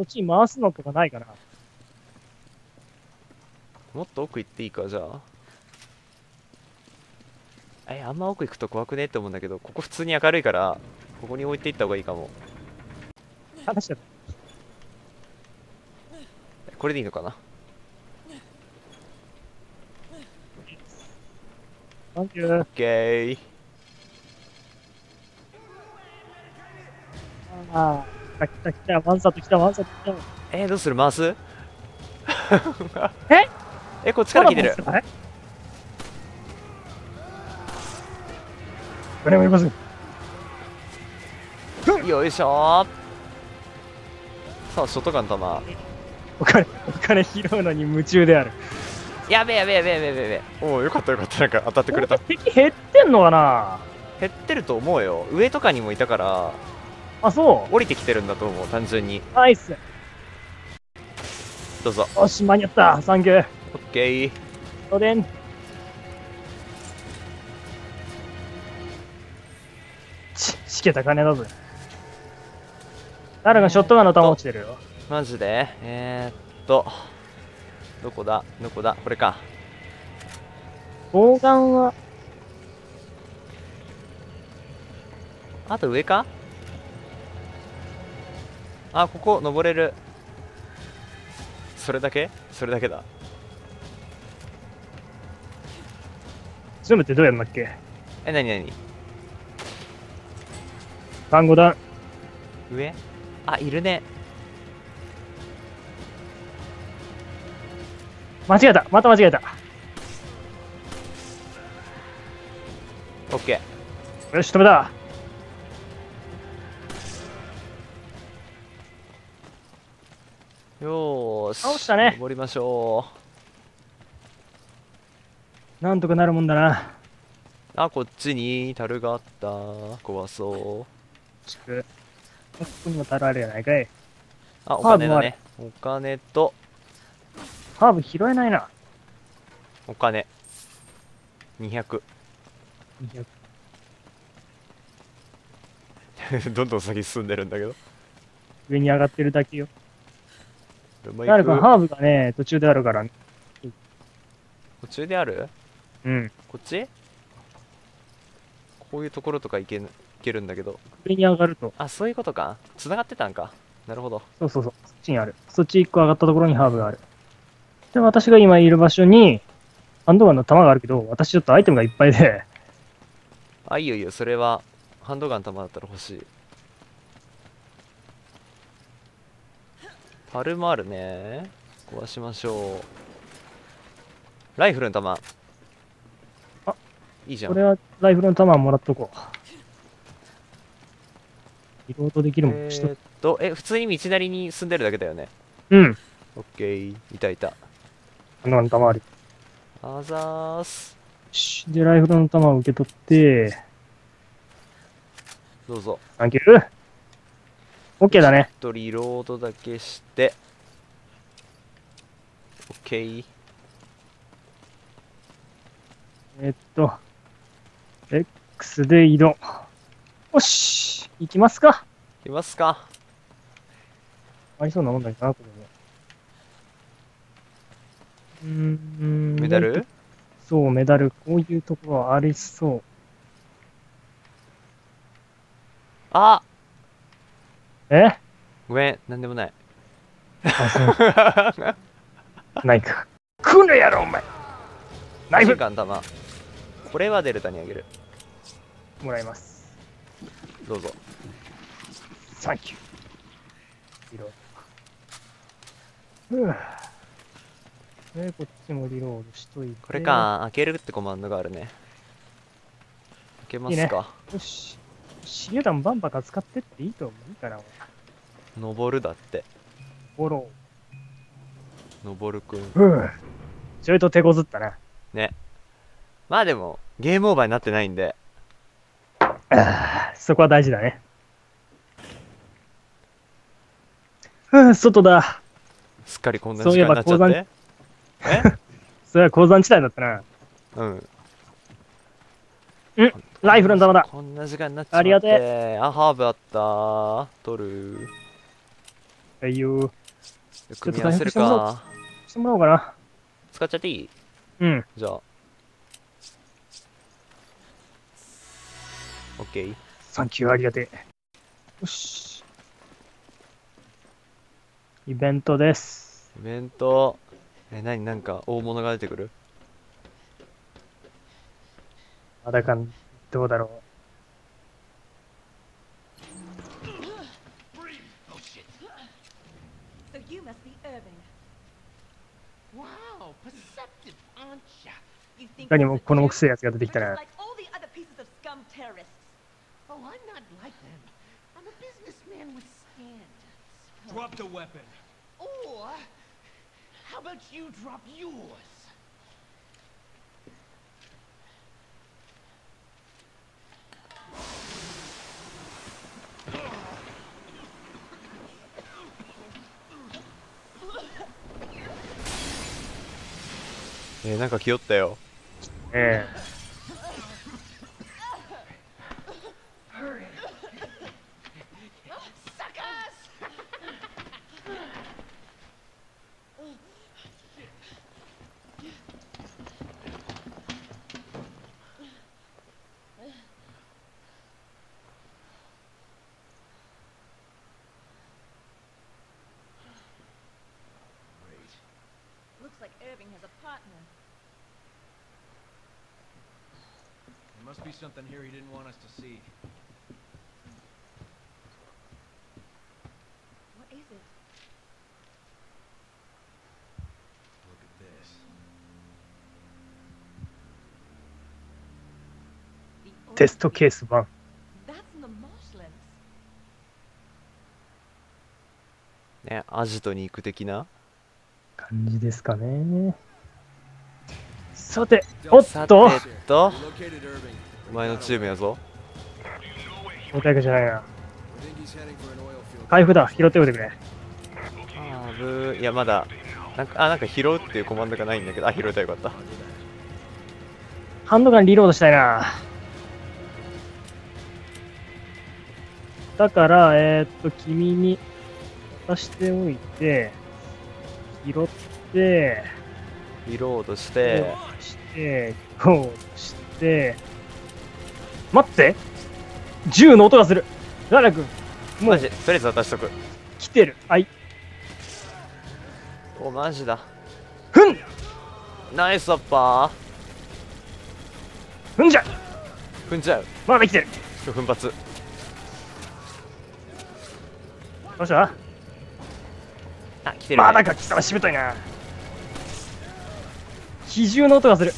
こっちに回すのとかないかな。もっと奥行っていいか、じゃあ。あんま奥行くと怖くねって思うんだけど、ここ普通に明るいから、ここに置いていった方がいいかも。話だ。これでいいのかな。オッケー。ああ、来た来た、ワンサート来た、ワンサート来た。どうする、回すこっちから来てる。誰もいません。よいしょー。さあ、ショットガンだな。お金拾うのに夢中である。やべえやべえやべえやべえやべえ。おお、よかったよかった。なんか当たってくれた。敵減ってんのかな。減ってると思うよ。上とかにもいたから。あ、そう。降りてきてるんだと思う、単純に。ナイス。どうぞ。おし、間に合った。サンキュー。オッケー。おでん。しけた金だぞ。誰がショットガンの弾落ちてるよ。マジでどこだどこだ、これか。砲丸はあと上か。あ、ここ登れる。それだけそれだけだ。ズームってどうやるんだっけ。なになに。単語だ。上。いるね。間違えた、また間違えた。オッケー。よし、止めた。よーし、倒したね。登りましょう。なんとかなるもんだな。こっちに樽があった。怖そう。ここにも樽あるやないかい。お金だね。お金と。ハーブ拾えないな。お金200 どんどん先進んでるんだけど、上に上がってるだけよ。誰かハーブがね、途中であるから、ね、途中である。こっちこういうところとか行けるんだけど、上に上がると。そういうことか。繋がってたんか。なるほど。そうそうそう、そっちにある。そっち1個上がったところにハーブがある。で、私が今いる場所に、ハンドガンの弾があるけど、私ちょっとアイテムがいっぱいで。いいよいいよ、それは、ハンドガンの弾だったら欲しい。樽もあるね。壊しましょう。ライフルの弾。いいじゃん。これはライフルの弾もらっとこう。リロードできるもん。普通に道なりに住んでるだけだよね。オッケー、いたいた。なんかある。あざーす。で、ライフルの弾を受け取って、どうぞ。サンキュー。オッケーだね。ちょっとリロードだけして、オッケー。X で移動。よし、行きますか。行きますか。ありそうなもんだけどな、これも。メダル？そう、メダル。こういうところはありそう。ごめん、なんでもない。ないか。来るやろ、お前。ナイフガン玉。これはデルタにあげる。もらいます。どうぞ。サンキュー。こっちもリロードしといて。これか、開けるってコマンドがあるね。開けますか。いいね、よし。手榴弾バンバカ使ってっていいと思うから。登るだって。登ろう。登るくん。ちょいと手こずったな。ね。まあでも、ゲームオーバーになってないんで。そこは大事だね。外だ。すっかりこんな時間になっちゃって。それは鉱山地帯だったな。ライフルの弾だ。こんな時間になっちゃって。ありがてえ。ハーブあった。取る。はいよ。組み合わせるか。してもらおうかな。使っちゃっていい？うん。じゃあ。オッケー。サンキュー、ありがてえ。よし。イベントです。イベント。何、なんか大物が出てくる？まだかん、どうだろう。何もこのくせえやつが出てきたね。なんか気負ったよ。Something here he didn't want us to see. What is it? Look at this. Test case one. That's in the marshlands. ね、アジトに行く的な感じですかね。さて、おっと。お前のチームやぞ。おたけじゃないな。財布だ、拾っておいてくれ。あぶー、いやまだなんか拾うっていうコマンドがないんだけど、あ、拾えたよかった。ハンドガンリロードしたいな。だから君に渡しておいて、拾ってリロードしてリロードして待って、銃の音がする。ララ君、もうマジ、とりあえず渡しとく。来てる。はい、おマジだ。ふん、ナイスアッパー。ふんじゃう。まだ生きてる。奮発。どうした？あ、来てるね。まだか。貴様しぶといな。機銃の音がする。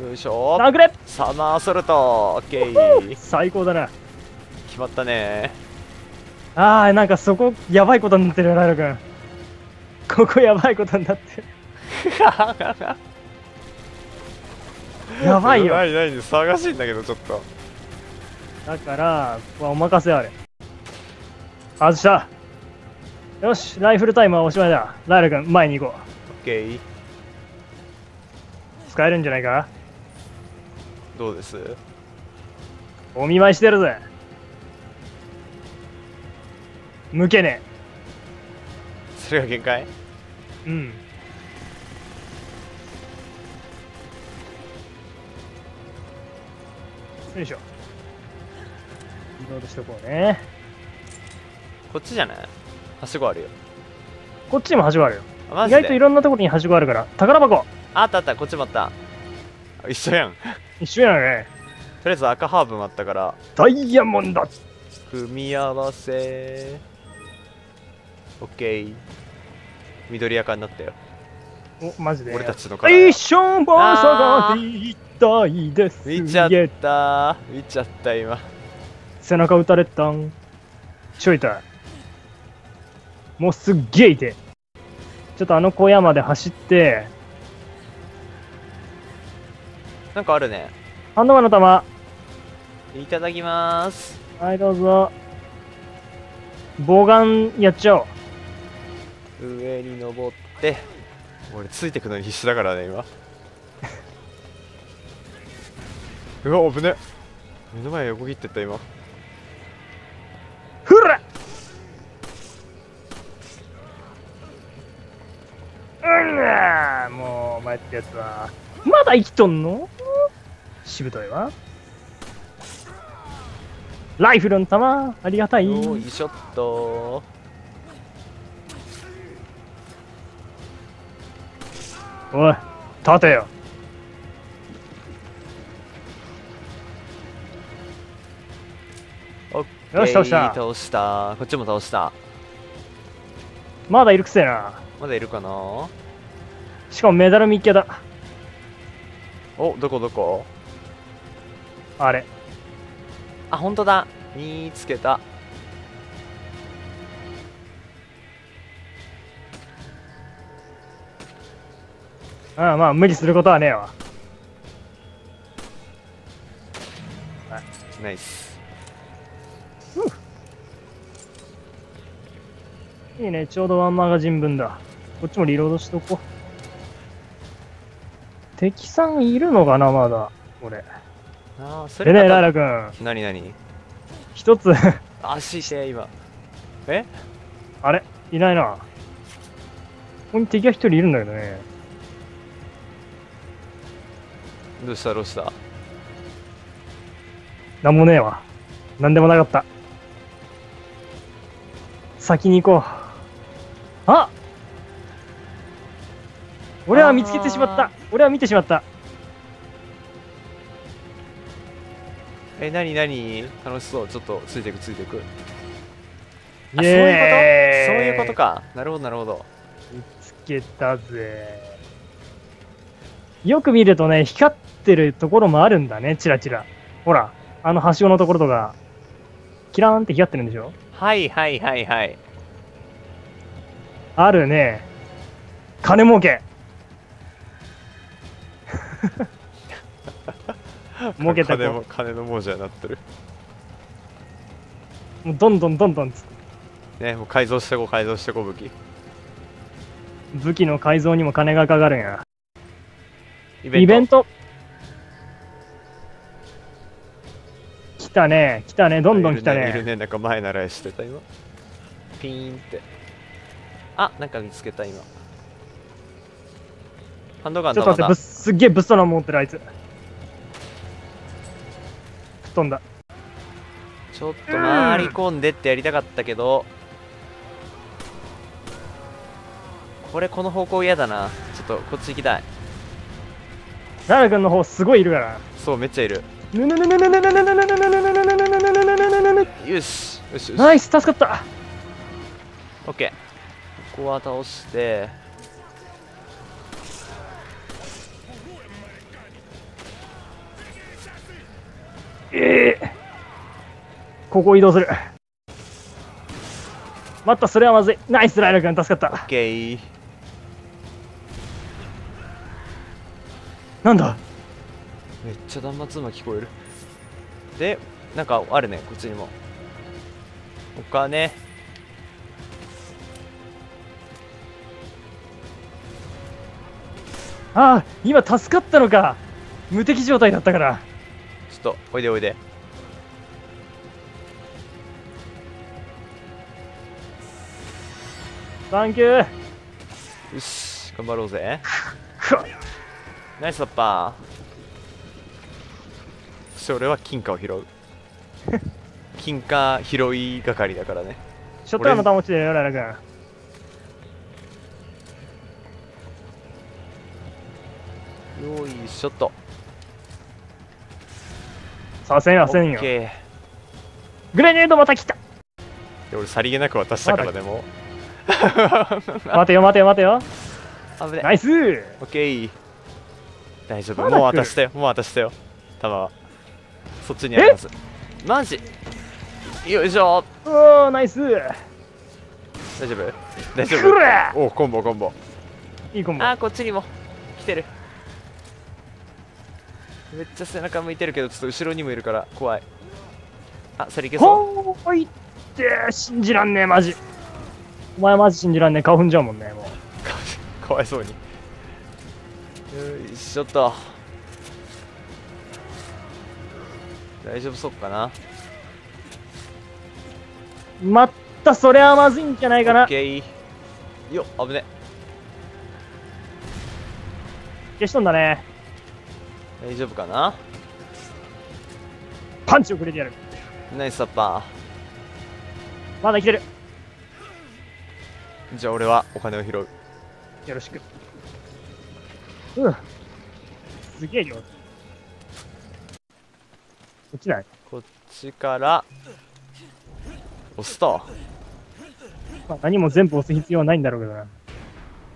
よいしょ。殴れ。サマーソルト。オッケー。最高だな。決まったね。なんかそこやばいことになってるよ、ライロ君。ここやばいことになってる。やばいよ。何騒がしいんだけど、ちょっと。だからここはお任せあれ。外した。よし、ライフルタイムはおしまいだ。ライロ君、前に行こう。オッケー。使えるんじゃないか。どうです？お見舞いしてるぜ。向けねえ。それが限界？うん。よいしょ。リロードしとこうね。こっちじゃない？はしごあるよ。こっちにもはしごあるよ。意外といろんなところにはしごあるから。宝箱。あったあった、こっちもあった。一緒やん。一緒やんね。とりあえず赤ハーブもあったから。ダイヤモンド組み合わせ。オッケー。緑赤になったよ。お、マジで俺たちのカラー。一緒も探したいです。見ちゃった。今背中撃たれたん。ちょいたい。もうすっげえいて。ちょっとあの小屋まで走って。なんかあるね。ハンドガンの弾いただきまーす。はい、どうぞ。棒ガンやっちゃおう。上に登って。俺ついてくのに必死だからね今。うわ、危ね。目の前横切ってった今。ふらっ、うん、もうお前ってやつはまだ生きとんの。しぶといわ。ライフルの弾ありがたい。よいしょっと。おい、立てよ。よし、倒した。倒した。こっちも倒した。まだいるくせえな。まだいるかな。しかもメダル見っけだ。お、どこどこ。あれ。あ、本当だ。見つけた。ああ、まあ無理することはねえわ。ナイス。いいね、ちょうどワンマガジン分だ。こっちもリロードしとこう。敵さんいるのかな、まだこれ。ああ、それねえ、ライラ君。なになに。一つ。足して、今。え。あれ、いないな。ここに敵が一人いるんだけどね。どうした、どうした。なんもねえわ。なんでもなかった。先に行こう。あ。俺は見つけてしまった。俺は見てしまった。え、なになに、楽しそう。ちょっとついていくついていく。そういうこと、そういうことか。なるほどなるほど。見つけたぜ。よく見るとね、光ってるところもあるんだね。チラチラ、ほら、あのはしごのところとかキラーンって光ってるんでしょ。はいはいはいはい、あるね。金儲け儲けたけど金の亡者になってる。もうどんどんどんどんつね、もう改造してこう、改造してこう。武器の改造にも金がかかるんや。イベント来たね、来たね、どんどん来たね。いるね、なんか前習いしてた今。ピーンって。あ、なんか見つけた今。ハンドガンだ。ちょっと待って、すっげえ物騒なもん持ってるあいつ。飛んだ。ちょっと回り込んでってやりたかったけど、これこの方向嫌だな。ちょっとこっち行きたい。ララ君の方すごいいるから。そう、めっちゃいる。よしよし、ナイス、助かった。オッケー、ここは倒して。ここ移動する。またそれはまずい。ナイス、ライラ君助かった。オッケー。なんだ、めっちゃ断末魔聞こえる。で、なんかあるね、こっちにも。お金。ああ、今助かったのか。無敵状態だったから。ちょっとおいでおいで。サンキュー。よし、頑張ろうぜ。ナイス、ラッパー。そして俺は金貨を拾う。金貨拾い係だからね。ショットガンの弾落ちてるよ、ララ君。よいしょっと。させんよ、させんよ。グレネードまた来た。俺さりげなく渡したからね、もう。待てよ待てよ待てよ。ナイス。オッケー、大丈夫。もう渡したよ、もう渡したよ。弾はそっちにあります。マジ、よいしょ。おー、ナイス。大丈夫大丈夫。お、コンボコンボ、いいコンボ。あー、こっちにも来てる。めっちゃ背中向いてるけど、ちょっと後ろにもいるから怖い。あ、それいけそう。ほいって、信じらんねえマジ。お前マジ信じらんねえ、顔踏んじゃうもんね、もう。かわいそうに。よいしょっと。大丈夫そうかな。まった、それはまずいんじゃないかな。オッケー。よっ、危ね。消しとんだね。大丈夫かな。パンチをくれてやる。ナイスサッパー。まだ生きてる。じゃあ俺はお金を拾う。よろしく。うん。すげえ量。こっちない？こっちから押すと。まあ何も全部押す必要はないんだろうけどな。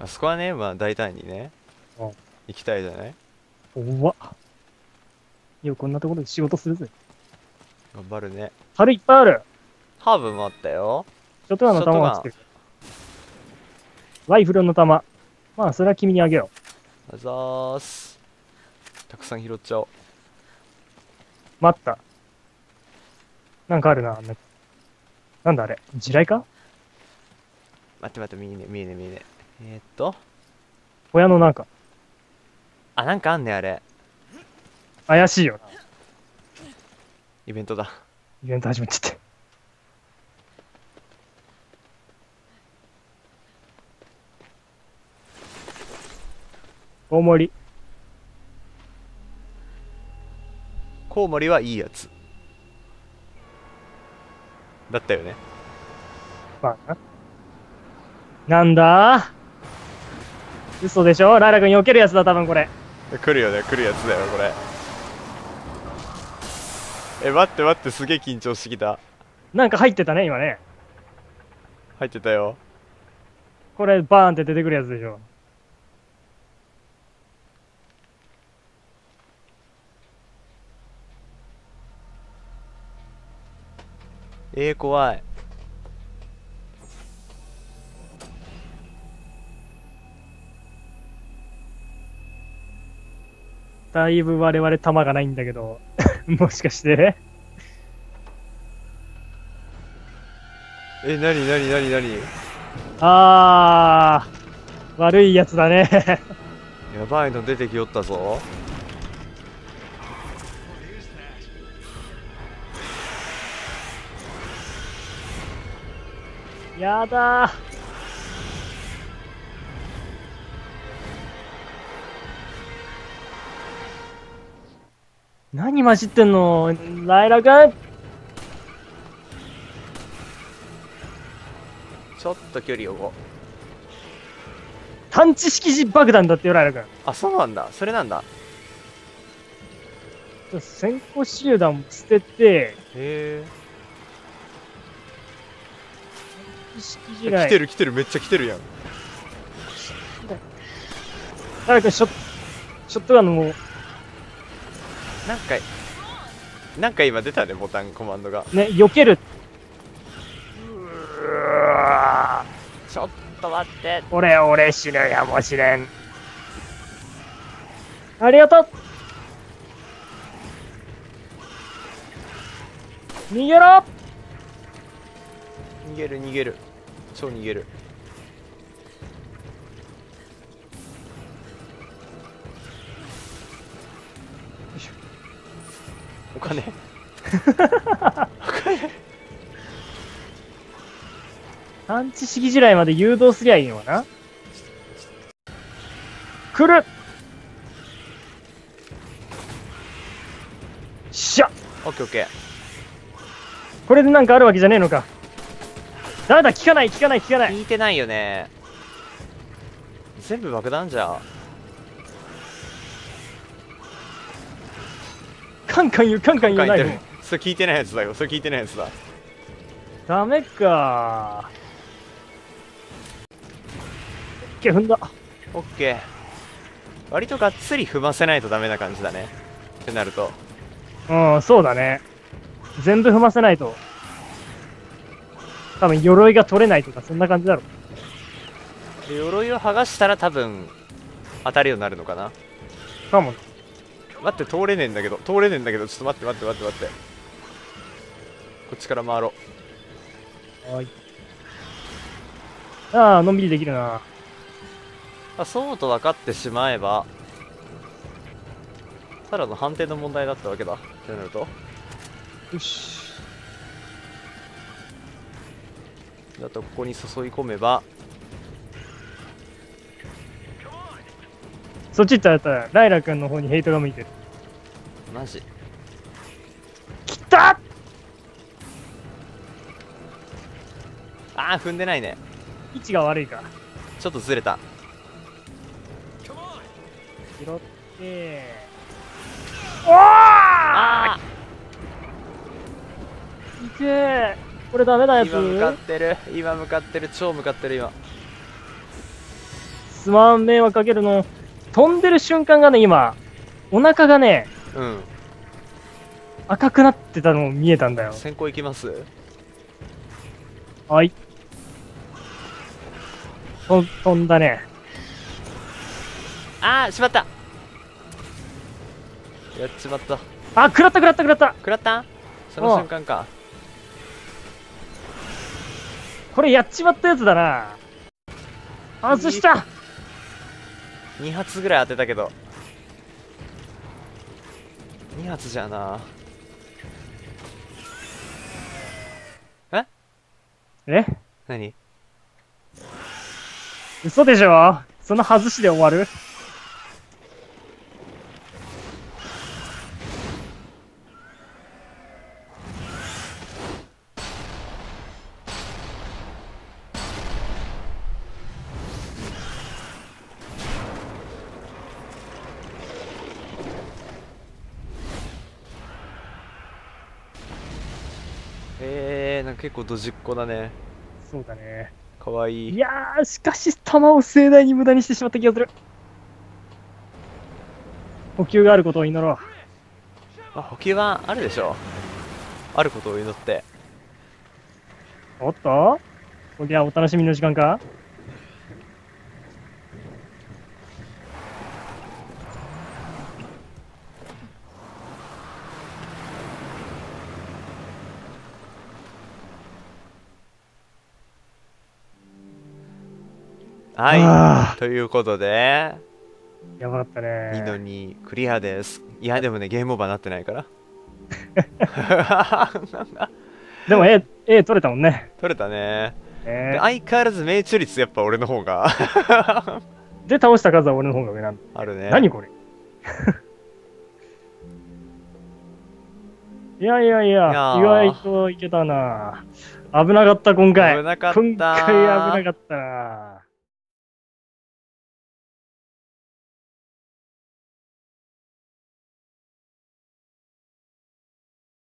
あそこはね、まあ大胆にね。行きたいじゃない？おわっ。よ、こんなところで仕事するぜ。頑張るね。樽いっぱいある。ハーブもあったよ。ショットガンの弾がつける。ライフルの弾。まあ、それは君にあげよう。あざーす。たくさん拾っちゃおう。待った。なんかあるな。なんだあれ。地雷か？待って待って、見えね、見えね、見えね。小屋のなんか。あ、なんかあんね、あれ。怪しいよな。イベントだ。イベント始まっちゃって。コウモリ。コウモリはいいやつ。だったよね。まあな。なんだー？嘘でしょ？ライラ君避けるやつだ、多分これ。来るよね、来るやつだよ、これ。え、待って待って、すげえ緊張してきた。なんか入ってたね、今ね。入ってたよ。これバーンって出てくるやつでしょ。怖い。だいぶ我々弾がないんだけどもしかしてなになになになに。あー、悪いやつだねやばいの出てきよったぞ。やだー。何混じってんのライラ君。ちょっと距離をこう。探知式爆弾だってよライラ君。あ、そうなんだ、それなんだ。先行手榴弾も捨てて。へえ。来てる来てる、めっちゃ来てるやん。誰かショットガンのもうなんか今出たね、ボタンコマンドがね、避ける。ちょっと待って、俺死ぬやもしれん。ありがとう。逃げろ。逃げる逃げる、超逃げる。お金探知式地雷まで誘導すりゃいいのかな。来る。しゃ、オッケーオッケー。これでなんかあるわけじゃねえのか。ダメだ、効かない効かない効かない。効いてないよね。全部爆弾じゃん。カンカン言う、カンカン言うないよ。それ効いてないやつだよ、それ効いてないやつだ。ダメかー。オッケー、踏んだ。オッケー。割とがっつり踏ませないとダメな感じだね。ってなると。うん、そうだね。全部踏ませないと。多分鎧が取れないとかそんな感じだろう。で、鎧を剥がしたら多分当たるようになるのかな。かも。待って、通れねえんだけど、通れねえんだけど、ちょっと待って待って待って待って。こっちから回ろう。はい。ああ、のんびりできるなあ。そうと分かってしまえばただの判定の問題だったわけだ。ってなるとよし。あとここに注ぎ込めば。そっち行ったらライラ君の方にヘイトが向いてる。マジきた。ああ踏んでないね。位置が悪いからちょっとずれた。拾っておーあーいけー。これダメなやつ。今向かってる今向かってる超向かってる今。すまん迷惑かけるの。飛んでる瞬間がね今お腹がね、うん、赤くなってたの見えたんだよ。先行行きます。はい、飛んだね。ああしまった。やっちまった。あ食らった食らった食らった食らった。その瞬間か。これやっちまったやつだな。外した2発ぐらい当てたけど2発じゃなあ。え何嘘でしょ。その外しで終わる。なんか結構ドジっ子だね。そうだね。かわいい。いやーしかし弾を盛大に無駄にしてしまった気がする。補給があることを祈ろう。あ補給はあるでしょ。あることを祈って。おっとこりゃお楽しみの時間か。はい、ということでやばかったね。2の2クリアです。いやでもねゲームオーバーなってないからでも A 取れたもんね。取れたね、相変わらず命中率やっぱ俺の方がで倒した数は俺の方が上なんだ。あるね。何これいやいやいや意外といけたな。危なかった今回。危なかった今回危なかったな。